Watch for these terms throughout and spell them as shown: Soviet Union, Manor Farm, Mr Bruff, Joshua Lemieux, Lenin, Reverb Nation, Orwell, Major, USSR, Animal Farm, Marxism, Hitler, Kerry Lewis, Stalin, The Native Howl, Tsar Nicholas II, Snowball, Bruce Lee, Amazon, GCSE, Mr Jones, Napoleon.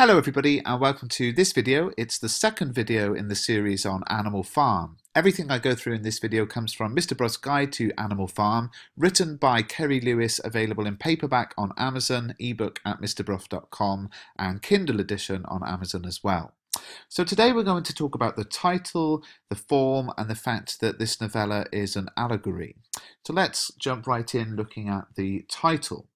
Hello everybody and welcome to this video. It's the second video in the series on Animal Farm. Everything I go through in this video comes from Mr Bruff's Guide to Animal Farm, written by Kerry Lewis, available in paperback on Amazon, ebook at mrbruff.com and Kindle edition on Amazon as well. So today we're going to talk about the title, the form and the fact that this novella is an allegory. So let's jump right in looking at the title.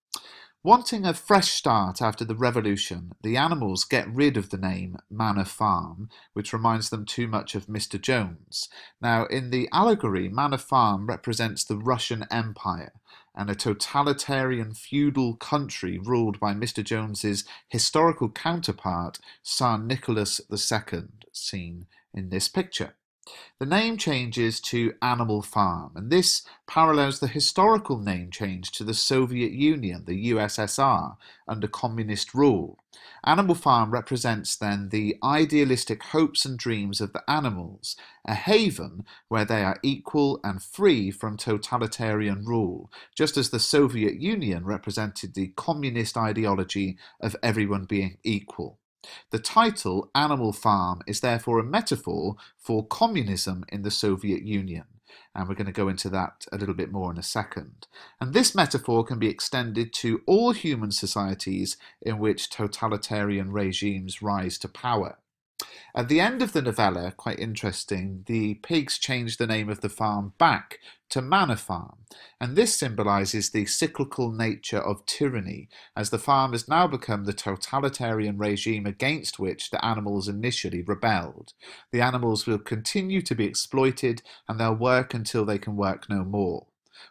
Wanting a fresh start after the revolution, the animals get rid of the name Manor Farm, which reminds them too much of Mr Jones. Now, in the allegory, Manor Farm represents the Russian Empire and a totalitarian feudal country ruled by Mr Jones's historical counterpart, Tsar Nicholas II, seen in this picture. The name changes to Animal Farm, and this parallels the historical name change to the Soviet Union, the USSR, under communist rule. Animal Farm represents then the idealistic hopes and dreams of the animals, a haven where they are equal and free from totalitarian rule, just as the Soviet Union represented the communist ideology of everyone being equal. The title, Animal Farm, is therefore a metaphor for communism in the Soviet Union, and we're going to go into that a little bit more in a second. And this metaphor can be extended to all human societies in which totalitarian regimes rise to power. At the end of the novella, quite interesting, the pigs change the name of the farm back to Manor Farm, and this symbolises the cyclical nature of tyranny, as the farm has now become the totalitarian regime against which the animals initially rebelled. The animals will continue to be exploited, and they'll work until they can work no more.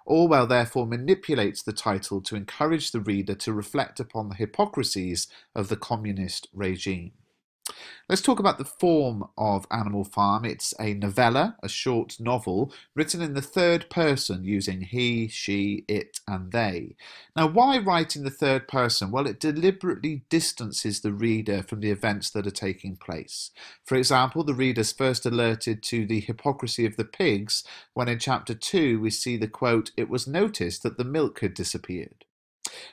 Orwell therefore manipulates the title to encourage the reader to reflect upon the hypocrisies of the communist regime. Let's talk about the form of Animal Farm. It's a novella, a short novel, written in the third person using he, she, it and they. Now, why write in the third person? Well, it deliberately distances the reader from the events that are taking place. For example, the reader's first alerted to the hypocrisy of the pigs when in chapter 2 we see the quote, "It was noticed that the milk had disappeared."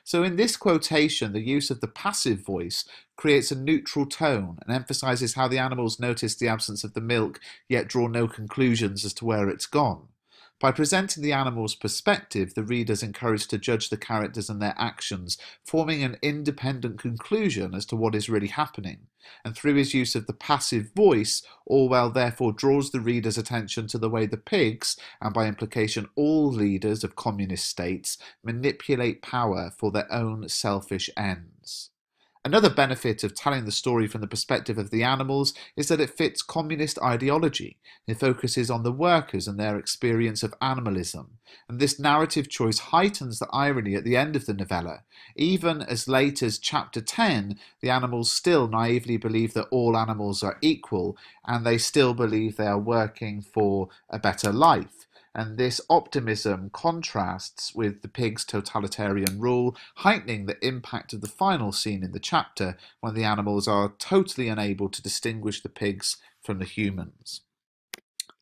So in this quotation, the use of the passive voice creates a neutral tone and emphasises how the animals notice the absence of the milk, yet draw no conclusions as to where it's gone. By presenting the animal's perspective, the reader's encouraged to judge the characters and their actions, forming an independent conclusion as to what is really happening. And through his use of the passive voice, Orwell therefore draws the reader's attention to the way the pigs, and by implication all leaders of communist states, manipulate power for their own selfish ends. Another benefit of telling the story from the perspective of the animals is that it fits communist ideology. It focuses on the workers and their experience of animalism, and this narrative choice heightens the irony at the end of the novella. Even as late as chapter 10, the animals still naively believe that all animals are equal, and they still believe they are working for a better life. And this optimism contrasts with the pig's totalitarian rule, heightening the impact of the final scene in the chapter when the animals are totally unable to distinguish the pigs from the humans.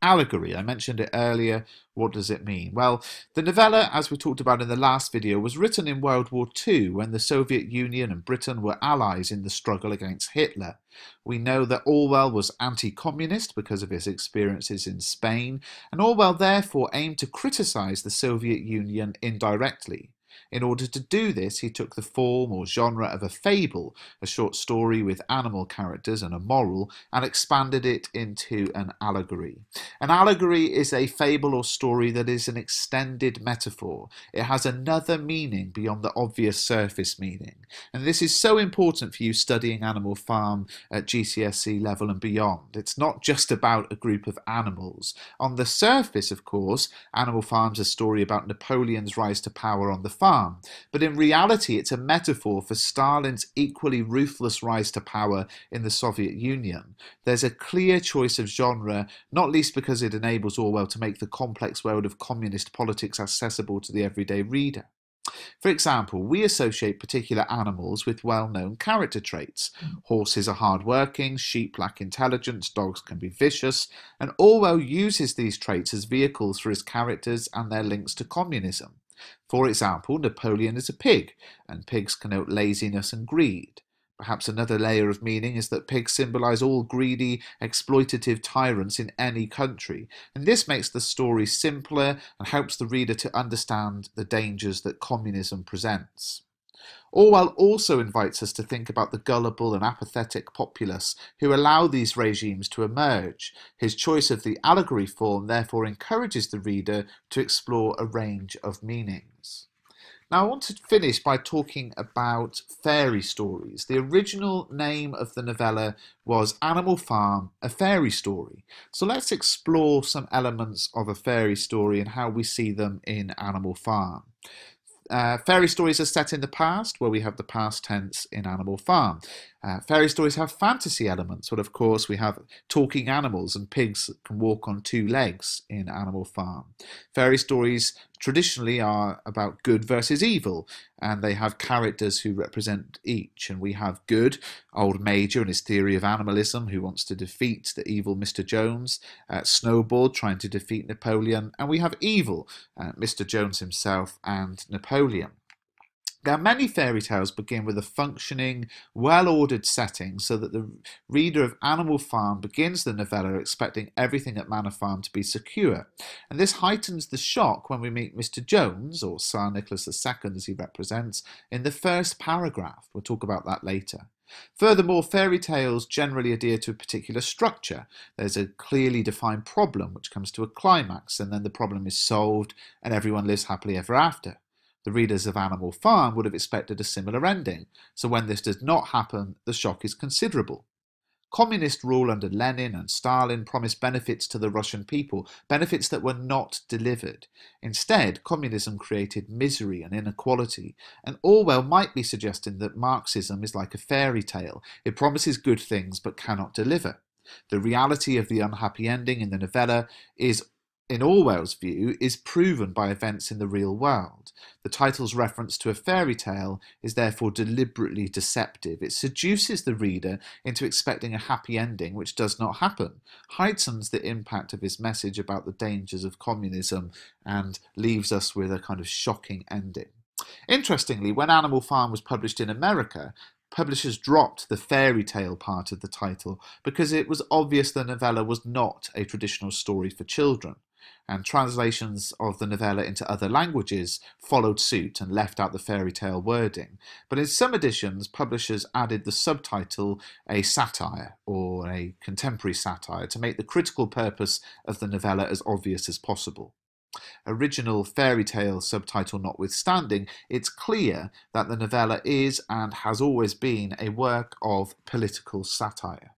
Allegory, I mentioned it earlier. What does it mean? Well, the novella, as we talked about in the last video, was written in World War II when the Soviet Union and Britain were allies in the struggle against Hitler. We know that Orwell was anti-communist because of his experiences in Spain, and Orwell therefore aimed to criticise the Soviet Union indirectly. In order to do this, he took the form or genre of a fable, a short story with animal characters and a moral, and expanded it into an allegory. An allegory is a fable or story that is an extended metaphor. It has another meaning beyond the obvious surface meaning. And this is so important for you studying Animal Farm at GCSE level and beyond. It's not just about a group of animals. On the surface, of course, Animal Farm's a story about Napoleon's rise to power on the farm. But in reality, it's a metaphor for Stalin's equally ruthless rise to power in the Soviet Union. There's a clear choice of genre, not least because it enables Orwell to make the complex world of communist politics accessible to the everyday reader. For example, we associate particular animals with well-known character traits. Horses are hard-working, sheep lack intelligence, dogs can be vicious, and Orwell uses these traits as vehicles for his characters and their links to communism. For example, Napoleon is a pig, and pigs connote laziness and greed. Perhaps another layer of meaning is that pigs symbolize all greedy, exploitative tyrants in any country, and this makes the story simpler and helps the reader to understand the dangers that communism presents. Orwell also invites us to think about the gullible and apathetic populace who allow these regimes to emerge. His choice of the allegory form therefore encourages the reader to explore a range of meanings. Now, I want to finish by talking about fairy stories. The original name of the novella was Animal Farm, a Fairy Story. So let's explore some elements of a fairy story and how we see them in Animal Farm. Fairy stories are set in the past, where we have the past tense in Animal Farm. Fairy stories have fantasy elements, but of course we have talking animals and pigs that can walk on two legs in Animal Farm. Fairy stories traditionally are about good versus evil, and they have characters who represent each, and we have good, old Major and his theory of animalism, who wants to defeat the evil Mr Jones, Snowball trying to defeat Napoleon, and we have evil, Mr Jones himself and Napoleon. Now, many fairy tales begin with a functioning, well-ordered setting so that the reader of Animal Farm begins the novella expecting everything at Manor Farm to be secure. And this heightens the shock when we meet Mr. Jones, or Tsar Nicholas II as he represents, in the first paragraph. We'll talk about that later. Furthermore, fairy tales generally adhere to a particular structure. There's a clearly defined problem which comes to a climax, and then the problem is solved and everyone lives happily ever after. The readers of Animal Farm would have expected a similar ending, so when this does not happen, the shock is considerable. Communist rule under Lenin and Stalin promised benefits to the Russian people, benefits that were not delivered. Instead, communism created misery and inequality, and Orwell might be suggesting that Marxism is like a fairy tale. It promises good things but cannot deliver. The reality of the unhappy ending in the novella is, in Orwell's view, is proven by events in the real world. The title's reference to a fairy tale is therefore deliberately deceptive. It seduces the reader into expecting a happy ending which does not happen, heightens the impact of his message about the dangers of communism, and leaves us with a kind of shocking ending. Interestingly, when Animal Farm was published in America, publishers dropped the fairy tale part of the title because it was obvious the novella was not a traditional story for children. And translations of the novella into other languages followed suit and left out the fairy tale wording. But in some editions, publishers added the subtitle a satire or a contemporary satire to make the critical purpose of the novella as obvious as possible. Original fairy tale subtitle notwithstanding, it's clear that the novella is and has always been a work of political satire.